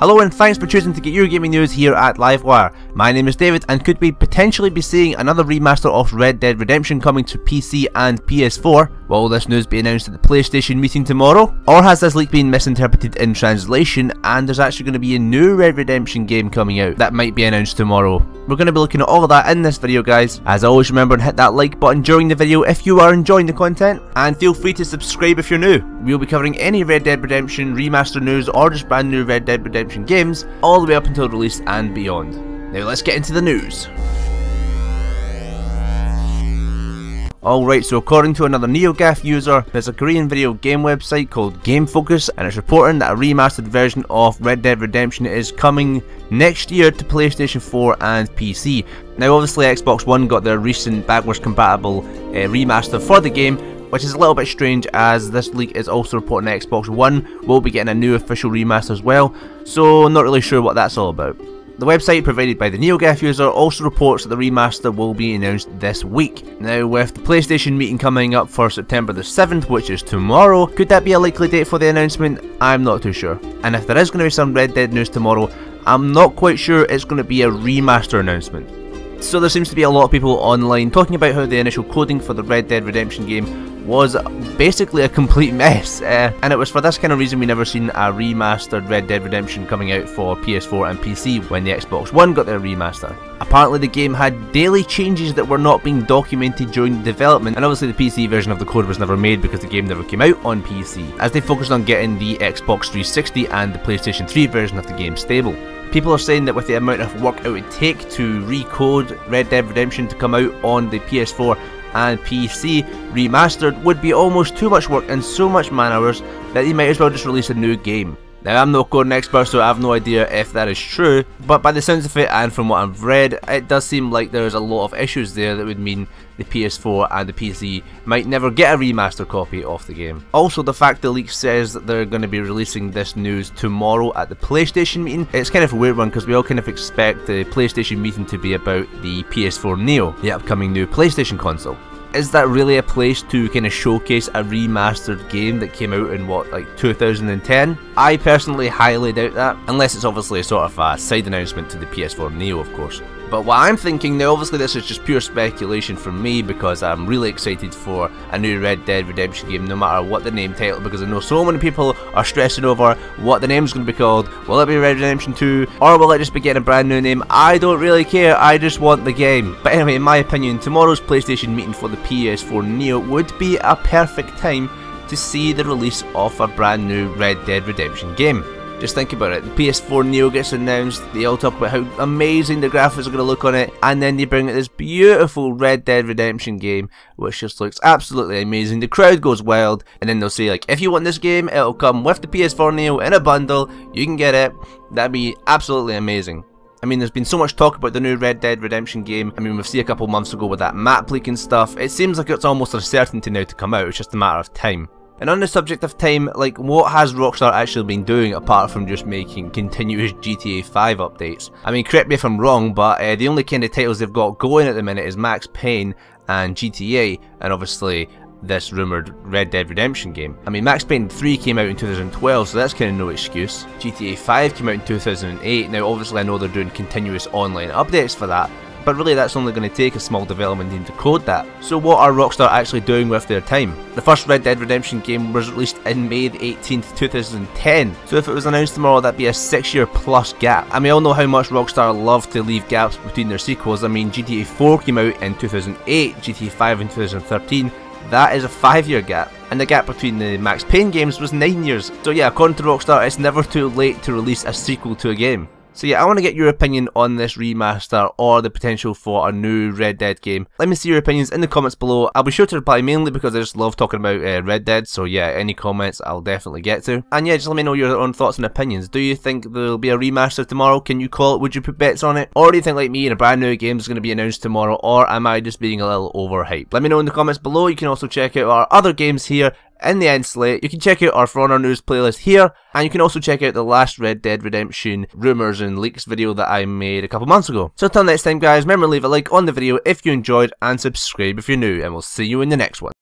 Hello and thanks for choosing to get your gaming news here at Livewire. My name is David, and could we potentially be seeing another remaster of Red Dead Redemption coming to PC and PS4? Will this news be announced at the PlayStation meeting tomorrow? Or has this leak been misinterpreted in translation and there's actually going to be a new Red Redemption game coming out that might be announced tomorrow? We're going to be looking at all of that in this video, guys. As always, remember and hit that like button during the video if you are enjoying the content, and feel free to subscribe if you're new. We'll be covering any Red Dead Redemption remaster news or just brand new Red Dead Redemption games all the way up until release and beyond. Now let's get into the news. Alright, so according to another NeoGAF user, there's a Korean video game website called GameFocus, and it's reporting that a remastered version of Red Dead Redemption is coming next year to PlayStation 4 and PC. Now obviously Xbox One got their recent backwards compatible remaster for the game, which is a little bit strange, as this leak is also reporting Xbox One will be getting a new official remaster as well, so not really sure what that's all about. The website provided by the NeoGAF user also reports that the remaster will be announced this week. Now, with the PlayStation meeting coming up for September the 7th, which is tomorrow, could that be a likely date for the announcement? I'm not too sure. And if there is going to be some Red Dead news tomorrow, I'm not quite sure it's going to be a remaster announcement. So there seems to be a lot of people online talking about how the initial coding for the Red Dead Redemption game was basically a complete mess, and it was for this kind of reason we never seen a remastered Red Dead Redemption coming out for PS4 and PC when the Xbox One got their remaster. Apparently the game had daily changes that were not being documented during development, and obviously the PC version of the code was never made because the game never came out on PC, as they focused on getting the Xbox 360 and the PlayStation 3 version of the game stable. People are saying that with the amount of work it would take to recode Red Dead Redemption to come out on the PS4 and PC remastered would be almost too much work and so much man hours that they might as well just release a new game. Now, I'm no coding expert, so I have no idea if that is true, but by the sounds of it and from what I've read, it does seem like there's a lot of issues there that would mean the PS4 and the PC might never get a remaster copy of the game. Also, the fact the leak says that they're going to be releasing this news tomorrow at the PlayStation meeting, it's kind of a weird one, because we all kind of expect the PlayStation meeting to be about the PS4 Neo, the upcoming new PlayStation console. Is that really a place to kind of showcase a remastered game that came out in what, like 2010? I personally highly doubt that, unless it's obviously sort of a side announcement to the PS4 Neo, of course. But what I'm thinking, now obviously this is just pure speculation from me, because I'm really excited for a new Red Dead Redemption game, no matter what the name title, because I know so many people are stressing over what the name's going to be called. Will it be Red Redemption 2, or will it just be getting a brand new name? I don't really care, I just want the game. But anyway, in my opinion, tomorrow's PlayStation meeting for the PS4 Neo would be a perfect time to see the release of a brand new Red Dead Redemption game. Just think about it, the PS4 Neo gets announced, they all talk about how amazing the graphics are going to look on it, and then they bring out this beautiful Red Dead Redemption game, which just looks absolutely amazing, the crowd goes wild, and then they'll say, like, if you want this game, it'll come with the PS4 Neo in a bundle, you can get it. That'd be absolutely amazing. I mean, there's been so much talk about the new Red Dead Redemption game. I mean, we've seen a couple months ago with that map leak and stuff. It seems like it's almost a certainty now to come out, it's just a matter of time. And on the subject of time, like, what has Rockstar actually been doing apart from just making continuous GTA 5 updates? I mean, correct me if I'm wrong, but the only kind of titles they've got going at the minute is Max Payne and GTA, and obviously this rumoured Red Dead Redemption game. I mean, Max Payne 3 came out in 2012, so that's kind of no excuse. GTA 5 came out in 2008, now obviously I know they're doing continuous online updates for that, but really that's only going to take a small development team to code that. So what are Rockstar actually doing with their time? The first Red Dead Redemption game was released in May the 18th, 2010, so if it was announced tomorrow, that'd be a 6-year plus gap. And we all know how much Rockstar love to leave gaps between their sequels. I mean, GTA 4 came out in 2008, GTA 5 in 2013, that is a 5-year gap, and the gap between the Max Payne games was 9 years. So yeah, according to Rockstar, it's never too late to release a sequel to a game. So yeah, I want to get your opinion on this remaster or the potential for a new Red Dead game. Let me see your opinions in the comments below. I'll be sure to reply, mainly because I just love talking about Red Dead, so yeah, any comments I'll definitely get to. And yeah, just let me know your own thoughts and opinions. Do you think there'll be a remaster tomorrow? Can you call it? Would you put bets on it? Or do you think, like me, and a brand new game is going to be announced tomorrow? Or am I just being a little overhyped? Let me know in the comments below. You can also check out our other games here in the end slate. You can check out our For Honor news playlist here, and you can also check out the last Red Dead Redemption rumours and leaks video that I made a couple months ago. So until next time, guys, remember to leave a like on the video if you enjoyed, and subscribe if you're new, and we'll see you in the next one.